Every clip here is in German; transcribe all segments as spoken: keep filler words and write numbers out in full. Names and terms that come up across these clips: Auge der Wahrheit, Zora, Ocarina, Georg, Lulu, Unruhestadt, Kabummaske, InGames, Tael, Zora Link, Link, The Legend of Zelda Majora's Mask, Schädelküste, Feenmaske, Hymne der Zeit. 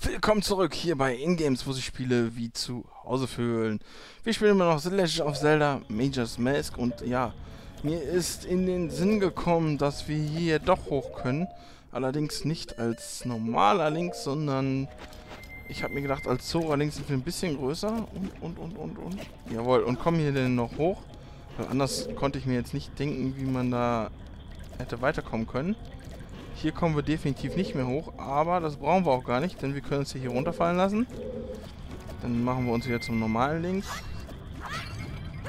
Willkommen zurück hier bei InGames, wo sich Spiele wie zu Hause fühlen. Wir spielen immer noch The Legend of Zelda Majora's Mask und ja, mir ist in den Sinn gekommen, dass wir hier doch hoch können. Allerdings nicht als normaler Link, sondern ich habe mir gedacht, als Zora Link sind wir ein bisschen größer und, und, und, und, und. Jawohl, und kommen hier denn noch hoch, weil anders konnte ich mir jetzt nicht denken, wie man da hätte weiterkommen können. Hier kommen wir definitiv nicht mehr hoch, aber das brauchen wir auch gar nicht, denn wir können uns hier runterfallen lassen. Dann machen wir uns wieder zum normalen Link.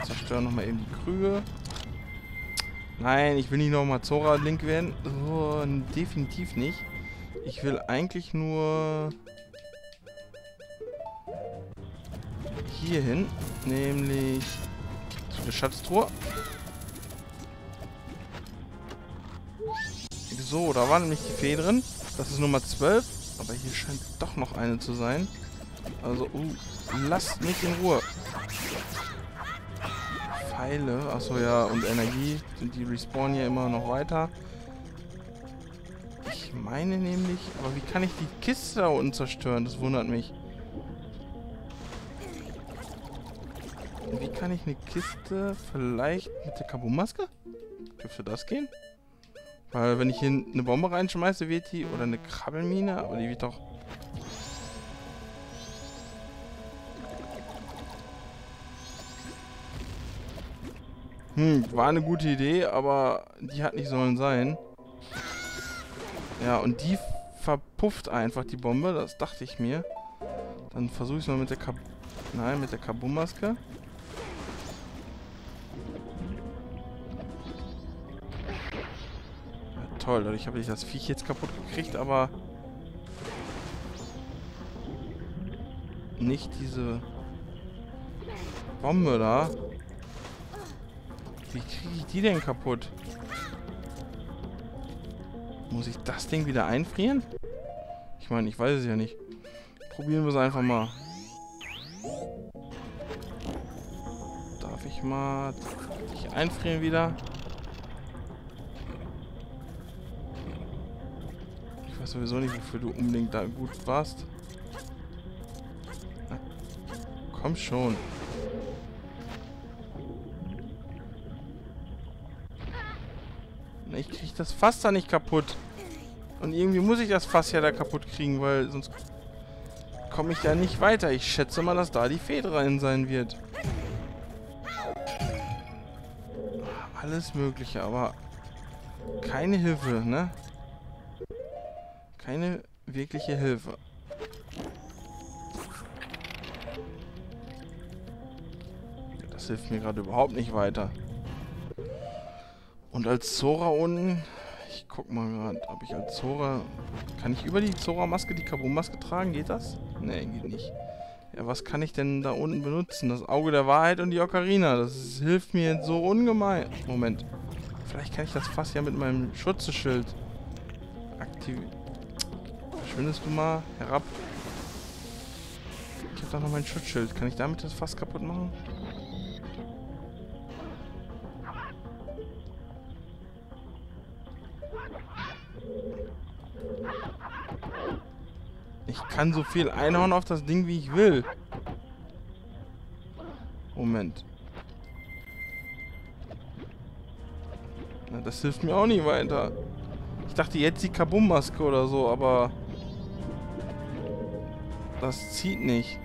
Zerstören nochmal eben die Krüge. Nein, ich will nicht nochmal Zora Link werden. Oh, definitiv nicht. Ich will eigentlich nur hier hin, nämlich zu der Schatztruhe. So, da war nämlich die Fee drin. Das ist Nummer zwölf. Aber hier scheint doch noch eine zu sein. Also, uh, lasst mich in Ruhe. Pfeile. Achso, ja. Und Energie. Die respawnen ja immer noch weiter. Ich meine nämlich... Aber wie kann ich die Kiste da unten zerstören? Das wundert mich. Wie kann ich eine Kiste vielleicht mit der Kabummaske? Dürfte das gehen? Weil wenn ich hier eine Bombe reinschmeiße, wird die... Oder eine Krabbelmine, aber die wird doch... Hm, war eine gute Idee, aber die hat nicht sollen sein. Ja, und die verpufft einfach, die Bombe, das dachte ich mir. Dann versuche ich es mal mit der Kab... Nein, mit der Kabummaske. Toll, dadurch habe ich das Viech jetzt kaputt gekriegt, aber nicht diese Bombe da. Wie kriege ich die denn kaputt? Muss ich das Ding wieder einfrieren? Ich meine, ich weiß es ja nicht. Probieren wir es einfach mal. Darf ich mal dich einfrieren wieder? Sowieso nicht, wofür du unbedingt da gut warst. Na, komm schon. Na, ich krieg das Fass da nicht kaputt. Und irgendwie muss ich das Fass ja da kaputt kriegen, weil sonst komme ich da nicht weiter. Ich schätze mal, dass da die Fee rein sein wird. Alles Mögliche, aber keine Hilfe, ne? Keine wirkliche Hilfe. Das hilft mir gerade überhaupt nicht weiter. Und als Zora unten... Ich guck mal gerade, ob ich als Zora... Kann ich über die Zora-Maske die Kabum-Maske tragen? Geht das? Nee, geht nicht. Ja, was kann ich denn da unten benutzen? Das Auge der Wahrheit und die Ocarina. Das ist, hilft mir so ungemein. Moment. Vielleicht kann ich das Fass ja mit meinem Schutzschild aktivieren. Findest du mal herab? Ich habe da noch mein Schutzschild. Kann ich damit das Fass kaputt machen? Ich kann so viel einhauen auf das Ding, wie ich will. Moment. Na, das hilft mir auch nicht weiter. Ich dachte jetzt die Kabummaske oder so, aber... Das zieht nicht.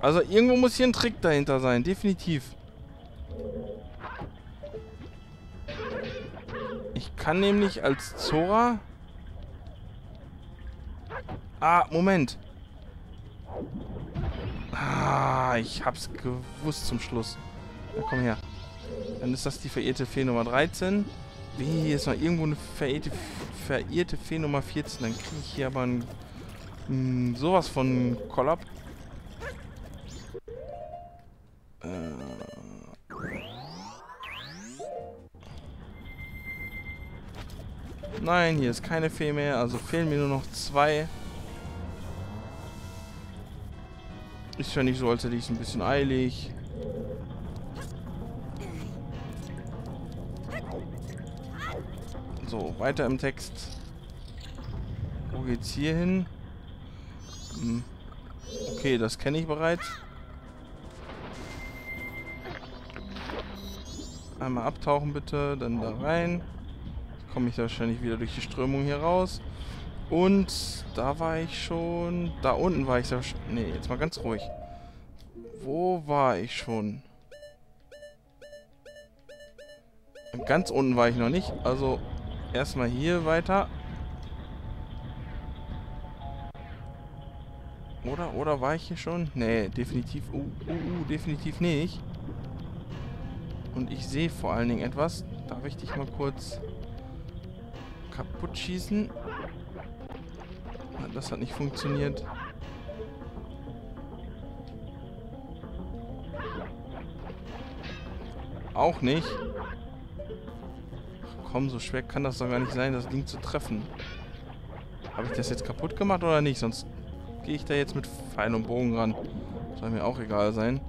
Also irgendwo muss hier ein Trick dahinter sein, definitiv. Ich kann nämlich als Zora... Ah, Moment. Ah, ich hab's gewusst zum Schluss. Na, komm her. Dann ist das die verirrte Fee Nummer dreizehn. Wie, hier ist noch irgendwo eine verirrte, verirrte Fee Nummer vierzehn. Dann kriege ich hier aber ein, ein, sowas von Kollab. Äh. Nein, hier ist keine Fee mehr. Also fehlen mir nur noch zwei. Ist ja nicht so, als hätte ich es ein bisschen eilig. So, weiter im Text. Wo geht's hier hin? Hm. Okay, das kenne ich bereits. Einmal abtauchen bitte, dann da rein. Komme ich da wahrscheinlich wieder durch die Strömung hier raus. Und da war ich schon. Da unten war ich da schon. Ne, jetzt mal ganz ruhig. Wo war ich schon? Ganz unten war ich noch nicht. Also erstmal hier weiter. Oder, oder war ich hier schon? Ne, definitiv. Uh, uh, uh, definitiv nicht. Und ich sehe vor allen Dingen etwas. Darf ich dich mal kurz kaputt schießen? Das hat nicht funktioniert. Auch nicht. Ach komm, so schwer kann das doch gar nicht sein, das Ding zu treffen. Habe ich das jetzt kaputt gemacht oder nicht? Sonst gehe ich da jetzt mit Pfeil und Bogen ran. Soll mir auch egal sein.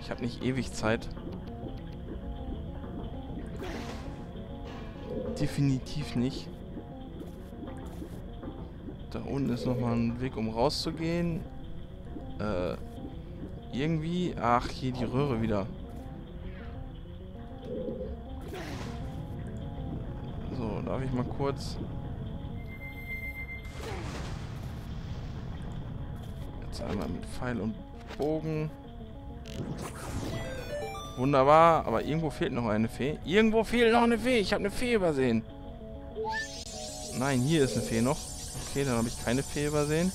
Ich habe nicht ewig Zeit. Definitiv nicht. Da unten ist nochmal ein Weg, um rauszugehen. Äh, irgendwie... Ach, hier die Röhre wieder. So, darf ich mal kurz... Jetzt einmal mit Pfeil und Bogen. Wunderbar, aber irgendwo fehlt noch eine Fee. Irgendwo fehlt noch eine Fee. Ich habe eine Fee übersehen. Nein, hier ist eine Fee noch. Okay, dann habe ich keine Fee übersehen.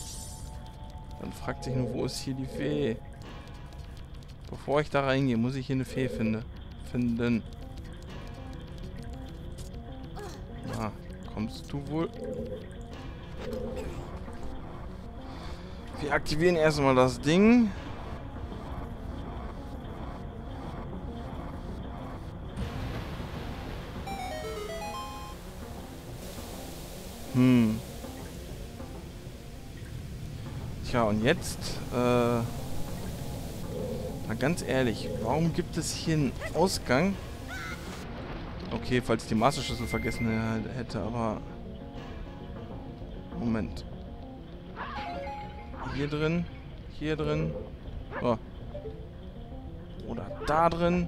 Dann fragt sich nur, wo ist hier die Fee? Bevor ich da reingehe, muss ich hier eine Fee finde, finden. Ah, kommst du wohl? Wir aktivieren erstmal das Ding. Hm. Tja, und jetzt, äh, mal ganz ehrlich, warum gibt es hier einen Ausgang? Okay, falls ich die Meisterschlüssel vergessen hätte, aber... Moment. Hier drin, hier drin, oh. Oder da drin.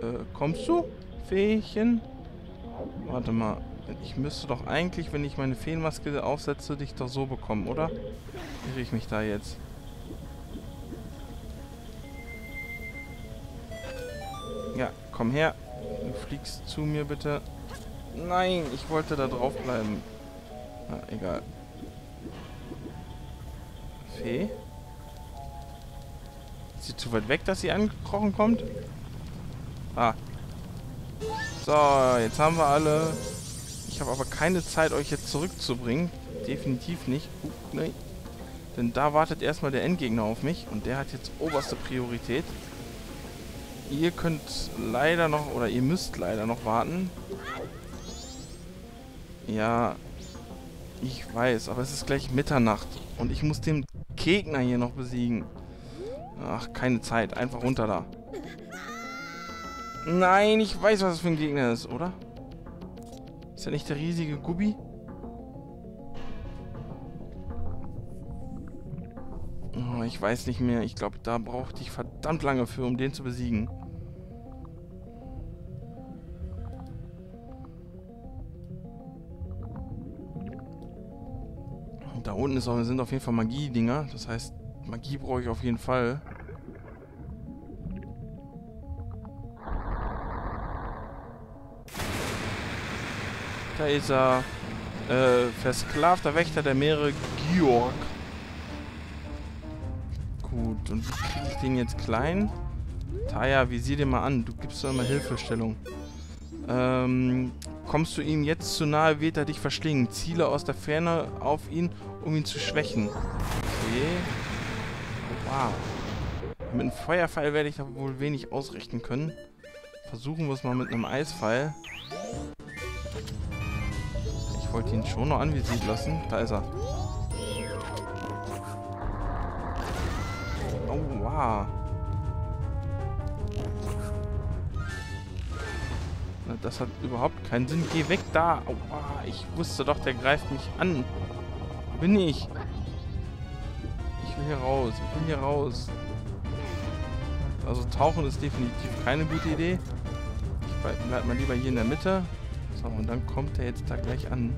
Äh, kommst du, Feechen? Warte mal. Ich müsste doch eigentlich, wenn ich meine Feenmaske aufsetze, dich doch so bekommen, oder? Irre ich mich da jetzt? Ja, komm her. Du fliegst zu mir bitte. Nein, ich wollte da drauf bleiben. Na, egal. Fee? Ist sie zu weit weg, dass sie angekrochen kommt? Ah. So, jetzt haben wir alle... Ich habe aber keine Zeit, euch jetzt zurückzubringen. Definitiv nicht. Uh, nein. Denn da wartet erstmal der Endgegner auf mich. Und der hat jetzt oberste Priorität. Ihr könnt leider noch, oder ihr müsst leider noch warten. Ja, ich weiß, aber es ist gleich Mitternacht. Und ich muss den Gegner hier noch besiegen. Ach, keine Zeit. Einfach runter da. Nein, ich weiß, was das für ein Gegner ist, oder? Ist ja nicht der riesige Gubbi? Oh, ich weiß nicht mehr. Ich glaube, da brauchte ich verdammt lange für, um den zu besiegen. Und da unten ist auch, sind auf jeden Fall Magie-Dinger. Das heißt, Magie brauche ich auf jeden Fall. Da ist er. Äh, versklavter Wächter der Meere, Georg. Gut, und wie kriege ich den jetzt klein? Taja, wie sieh dir mal an. Du gibst doch immer Hilfestellung. Ähm, kommst du ihm jetzt zu nahe, wird er dich verschlingen. Ziele aus der Ferne auf ihn, um ihn zu schwächen. Okay. Wow. Mit einem Feuerpfeil werde ich da wohl wenig ausrichten können. Versuchen wir es mal mit einem Eispfeil. Ich wollte ihn schon noch anvisiert lassen. Da ist er. Oh, wow. Das hat überhaupt keinen Sinn. Geh weg da. Aua, ich wusste doch, der greift mich an. Wo bin ich? Ich will hier raus. Ich bin hier raus. Also tauchen ist definitiv keine gute Idee. Ich bleib mal lieber hier in der Mitte. So, und dann kommt er jetzt da gleich an.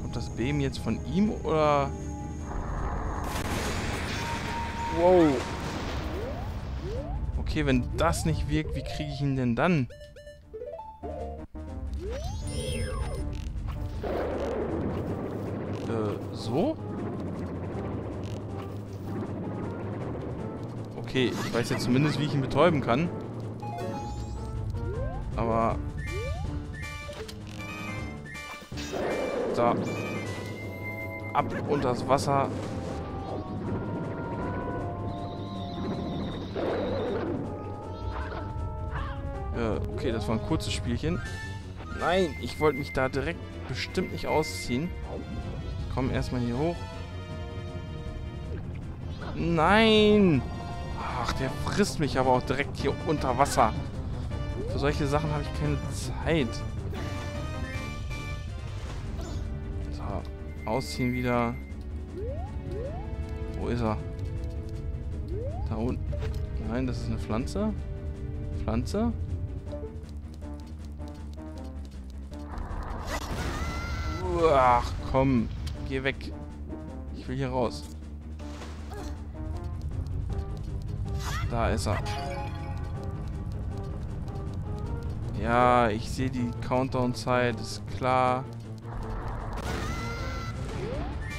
Kommt das Beben jetzt von ihm oder... Wow. Okay, wenn das nicht wirkt, wie kriege ich ihn denn dann? Äh, so? Okay, ich weiß jetzt zumindest, wie ich ihn betäuben kann. Aber... Da. Ab unters Wasser. Okay, das war ein kurzes Spielchen. Nein, ich wollte mich da direkt bestimmt nicht ausziehen. Komm erstmal hier hoch. Nein! Ach, der frisst mich aber auch direkt hier unter Wasser. Für solche Sachen habe ich keine Zeit. So, ausziehen wieder. Wo ist er? Da unten. Nein, das ist eine Pflanze. Pflanze. Ach komm, geh weg. Ich will hier raus. Da ist er. Ja, ich sehe die Countdown-Zeit, ist klar.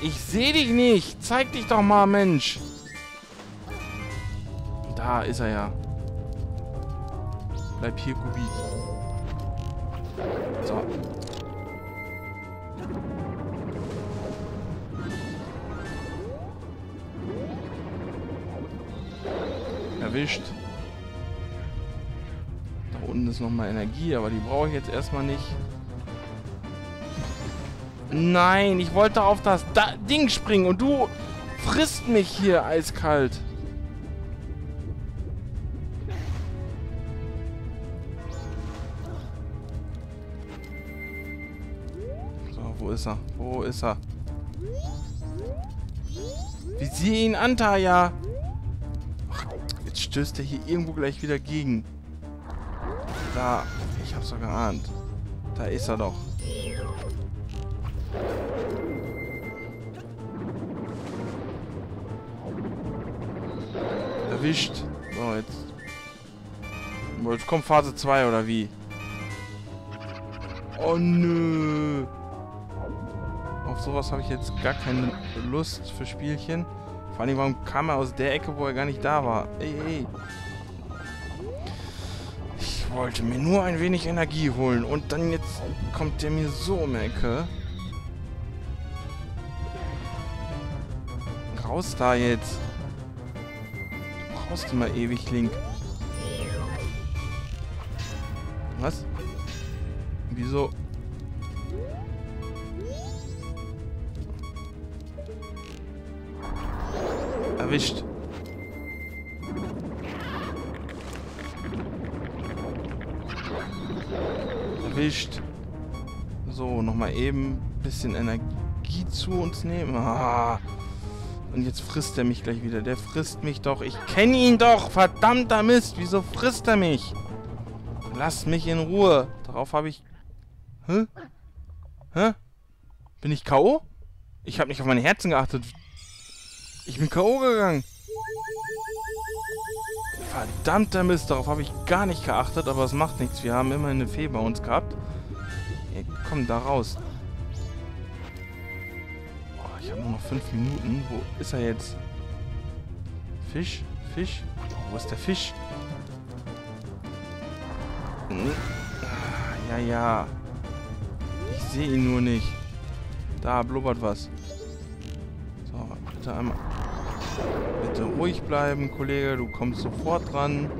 Ich sehe dich nicht. Zeig dich doch mal, Mensch. Da ist er ja. Bleib hier, Gubi. So. Erwischt. Da unten ist nochmal Energie, aber die brauche ich jetzt erstmal nicht. Nein, ich wollte auf das da Ding springen und du frisst mich hier eiskalt. So, wo ist er? Wo ist er? Wie sieh ihn an, Taya! Stößt er hier irgendwo gleich wieder gegen. Da. Ich hab's doch geahnt. Da ist er doch. Erwischt. So, jetzt. Jetzt kommt Phase zwei, oder wie? Oh, nö. Auf sowas habe ich jetzt gar keine Lust für Spielchen. Vor allem, warum kam er aus der Ecke, wo er gar nicht da war? Ey, ey. Ich wollte mir nur ein wenig Energie holen und dann jetzt kommt der mir so um die Ecke. Raus da jetzt. Du brauchst immer ewig, Link. Was? Wieso? Erwischt. Erwischt. So, nochmal eben ein bisschen Energie zu uns nehmen. Ah. Und jetzt frisst er mich gleich wieder. Der frisst mich doch. Ich kenne ihn doch. Verdammter Mist. Wieso frisst er mich? Lass mich in Ruhe. Darauf habe ich... Hä? Hä? Bin ich K O? Ich habe nicht auf meine Herzen geachtet. Ich bin K O gegangen. Verdammter Mist, darauf habe ich gar nicht geachtet, aber es macht nichts. Wir haben immerhin eine Fee bei uns gehabt. Hey, komm, da raus. Oh, ich habe nur noch fünf Minuten. Wo ist er jetzt? Fisch? Fisch? Wo ist der Fisch? Hm. Ah, ja, ja. Ich sehe ihn nur nicht. Da blubbert was. Bitte einmal. Bitte ruhig bleiben, Kollege. Du kommst sofort dran.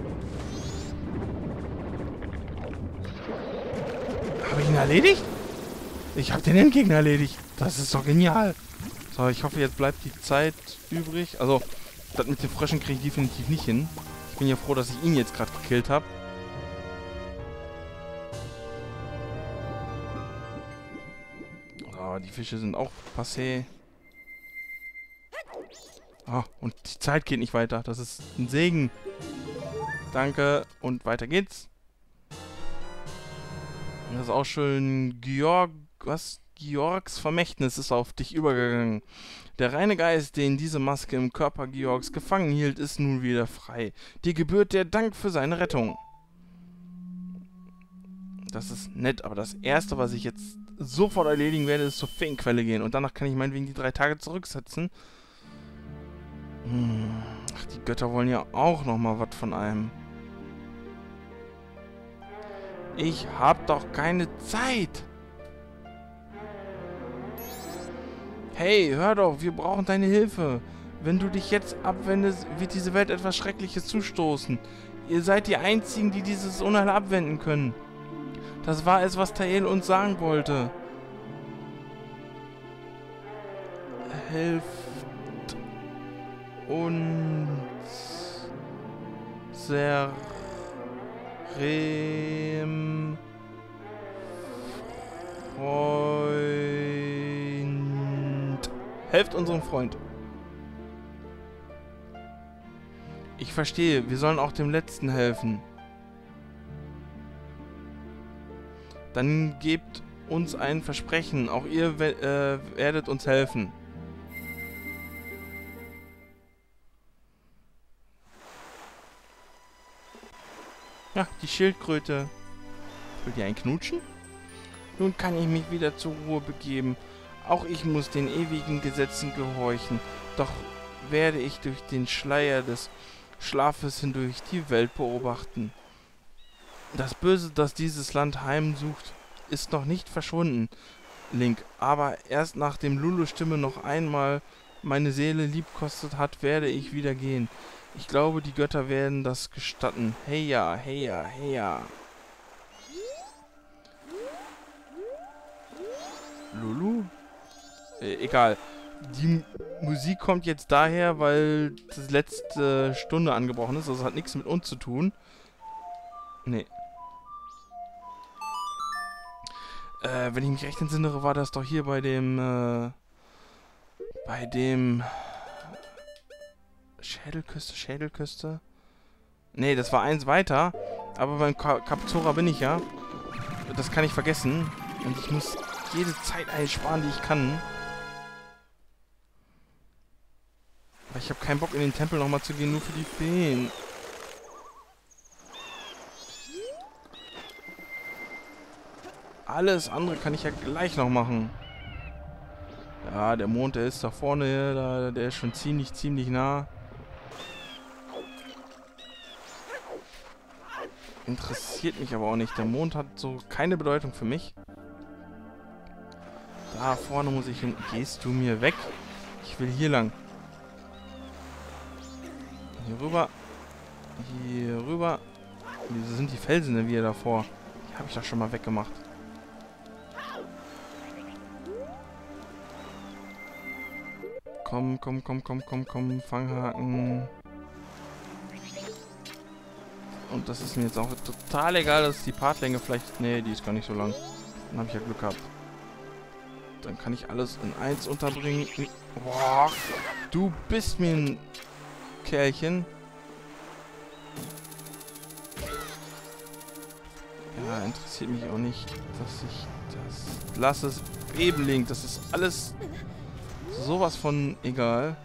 Habe ich ihn erledigt? Ich habe den Endgegner erledigt. Das ist doch genial. So, ich hoffe, jetzt bleibt die Zeit übrig. Also, das mit den Fröschen kriege ich definitiv nicht hin. Ich bin ja froh, dass ich ihn jetzt gerade gekillt habe. Oh, die Fische sind auch passé. Ah, und die Zeit geht nicht weiter. Das ist ein Segen. Danke. Und weiter geht's. Das ist auch schön. Georg, was? Georgs Vermächtnis ist auf dich übergegangen. Der reine Geist, den diese Maske im Körper Georgs gefangen hielt, ist nun wieder frei. Dir gebührt der Dank für seine Rettung. Das ist nett, aber das Erste, was ich jetzt sofort erledigen werde, ist zur Feenquelle gehen. Und danach kann ich meinetwegen die drei Tage zurücksetzen. Hm. Ach, die Götter wollen ja auch nochmal was von einem. Ich hab doch keine Zeit! Hey, hör doch, wir brauchen deine Hilfe. Wenn du dich jetzt abwendest, wird diese Welt etwas Schreckliches zustoßen. Ihr seid die Einzigen, die dieses Unheil abwenden können. Das war es, was Tael uns sagen wollte. Helft uns. Serem. Freud. Helft unserem Freund. Ich verstehe, wir sollen auch dem Letzten helfen. Dann gebt uns ein Versprechen. Auch ihr äh, werdet uns helfen. Ja, die Schildkröte. Will die einen knutschen? Nun kann ich mich wieder zur Ruhe begeben. Auch ich muss den ewigen Gesetzen gehorchen, doch werde ich durch den Schleier des Schlafes hindurch die Welt beobachten. Das Böse, das dieses Land heimsucht, ist noch nicht verschwunden, Link, aber erst nachdem Lulu Stimme noch einmal meine Seele liebkostet hat, werde ich wieder gehen. Ich glaube, die Götter werden das gestatten. Heya, heya, heya. Lulu? Egal. Die Musik kommt jetzt daher, weil die letzte Stunde angebrochen ist. Also hat nichts mit uns zu tun. Nee. Äh, wenn ich mich recht entsinnere, war das doch hier bei dem... Äh, bei dem... Schädelküste, Schädelküste? Nee, das war eins weiter. Aber beim Kap Zora bin ich ja. Das kann ich vergessen. Und ich muss jede Zeit einsparen, die ich kann. Ich habe keinen Bock, in den Tempel nochmal zu gehen, nur für die Feen. Alles andere kann ich ja gleich noch machen. Ja, der Mond, der ist da vorne, da, der ist schon ziemlich, ziemlich nah. Interessiert mich aber auch nicht. Der Mond hat so keine Bedeutung für mich. Da vorne muss ich hin. Gehst du mir weg? Ich will hier lang. Hier rüber. Hier rüber. Wieso sind die Felsen denn wieder davor? Die habe ich doch schon mal weggemacht. Komm, komm, komm, komm, komm, komm. Fanghaken. Und das ist mir jetzt auch total egal, dass die Partlänge vielleicht... Nee, die ist gar nicht so lang. Dann habe ich ja Glück gehabt. Dann kann ich alles in eins unterbringen. Boah, du bist mir ein... Kerlchen. Ja, interessiert mich auch nicht, dass ich das... Lass es eben, Link. Das ist alles sowas von egal.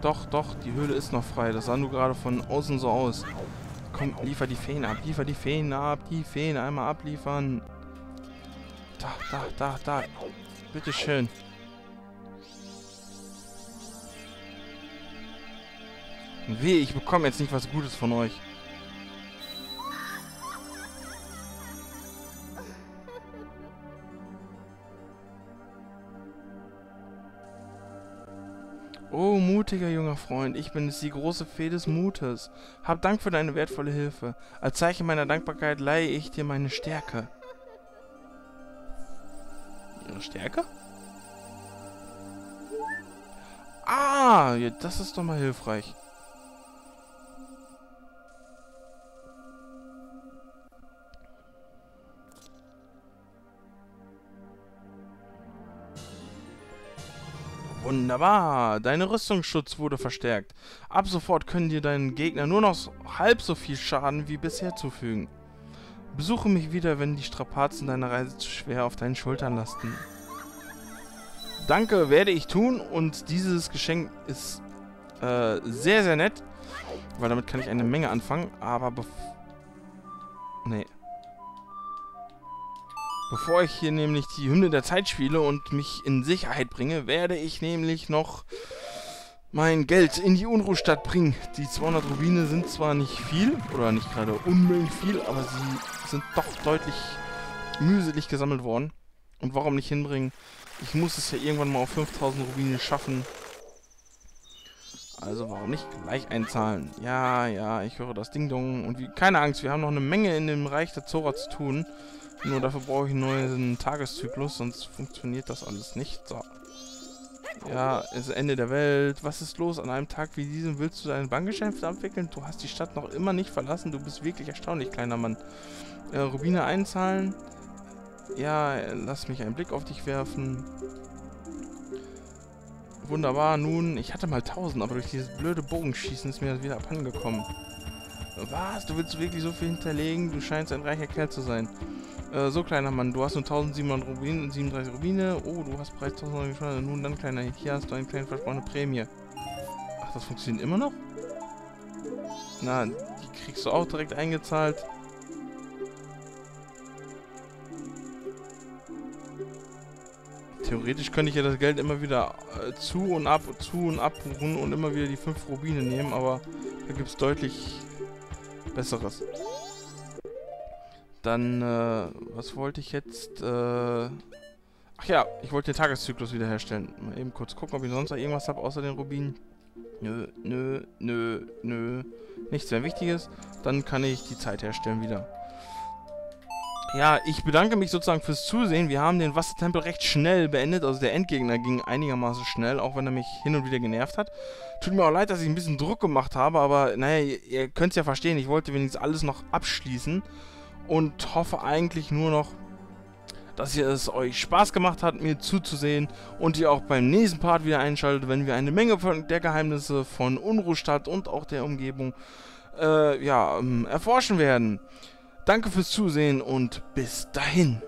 Doch, doch, die Höhle ist noch frei. Das sah nur gerade von außen so aus. Komm, liefer die Feen ab. Liefer die Feen ab. Die Feen einmal abliefern. Da, da, da, da. Bitteschön. Weh, ich bekomme jetzt nicht was Gutes von euch. Oh, mutiger junger Freund, ich bin es, die große Fee des Mutes. Hab Dank für deine wertvolle Hilfe. Als Zeichen meiner Dankbarkeit leihe ich dir meine Stärke. Ihre Stärke? Ah, das ist doch mal hilfreich. Wunderbar, deine Rüstungsschutz wurde verstärkt. Ab sofort können dir deinen Gegner nur noch halb so viel Schaden wie bisher zufügen. Besuche mich wieder, wenn die Strapazen deiner Reise zu schwer auf deinen Schultern lasten. Danke, werde ich tun, und dieses Geschenk ist äh, sehr, sehr nett, weil damit kann ich eine Menge anfangen, aber bef nee. Bevor ich hier nämlich die Hymne der Zeit spiele und mich in Sicherheit bringe, werde ich nämlich noch mein Geld in die Unruhestadt bringen. Die zweihundert Rubine sind zwar nicht viel, oder nicht gerade unbedingt viel, aber sie sind doch deutlich mühselig gesammelt worden. Und warum nicht hinbringen? Ich muss es ja irgendwann mal auf fünftausend Rubine schaffen. Also warum nicht gleich einzahlen? Ja, ja, ich höre das Ding-Dong. Und wie, keine Angst, wir haben noch eine Menge in dem Reich der Zora zu tun. Nur dafür brauche ich einen neuen Tageszyklus, sonst funktioniert das alles nicht. So. Ja, es ist Ende der Welt. Was ist los? An einem Tag wie diesem willst du deine Bankgeschäfte abwickeln? Du hast die Stadt noch immer nicht verlassen. Du bist wirklich erstaunlich, kleiner Mann. Äh, Rubine einzahlen. Ja, lass mich einen Blick auf dich werfen. Wunderbar, nun, ich hatte mal tausend, aber durch dieses blöde Bogenschießen ist mir das wieder abhandengekommen. Was? Du willst wirklich so viel hinterlegen? Du scheinst ein reicher Kerl zu sein. Äh, so, kleiner Mann, du hast nur eintausendsiebenhundert Rubine und siebenunddreißig Rubine. Oh, du hast bereits tausend geschmolzen. Nun dann, kleiner, hier hast du eine kleine versprochene Prämie. Ach, das funktioniert immer noch? Na, die kriegst du auch direkt eingezahlt. Theoretisch könnte ich ja das Geld immer wieder äh, zu und ab, zu und abrufen und immer wieder die fünf Rubine nehmen, aber da gibt es deutlich Besseres. Dann, äh, was wollte ich jetzt? Äh Ach ja, ich wollte den Tageszyklus wiederherstellen. Mal eben kurz gucken, ob ich sonst noch irgendwas habe außer den Rubinen. Nö, nö, nö, nö. Nichts mehr Wichtiges. Dann kann ich die Zeit herstellen wieder. Ja, ich bedanke mich sozusagen fürs Zusehen. Wir haben den Wassertempel recht schnell beendet. Also der Endgegner ging einigermaßen schnell, auch wenn er mich hin und wieder genervt hat. Tut mir auch leid, dass ich ein bisschen Druck gemacht habe, aber naja, ihr, ihr könnt es ja verstehen. Ich wollte wenigstens alles noch abschließen und hoffe eigentlich nur noch, dass ihr es euch Spaß gemacht hat, mir zuzusehen und ihr auch beim nächsten Part wieder einschaltet, wenn wir eine Menge von der Geheimnisse von Unruhestadt und auch der Umgebung äh, ja, ähm, erforschen werden. Danke fürs Zusehen und bis dahin.